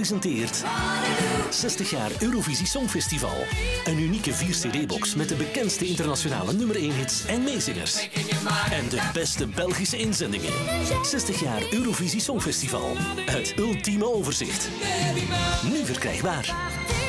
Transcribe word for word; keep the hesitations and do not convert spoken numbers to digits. presenteert zestig jaar Eurovisie Songfestival. Een unieke vier C D-box met de bekendste internationale nummer één hits en meezingers. En de beste Belgische inzendingen. zestig jaar Eurovisie Songfestival. Het ultieme overzicht. Nu verkrijgbaar.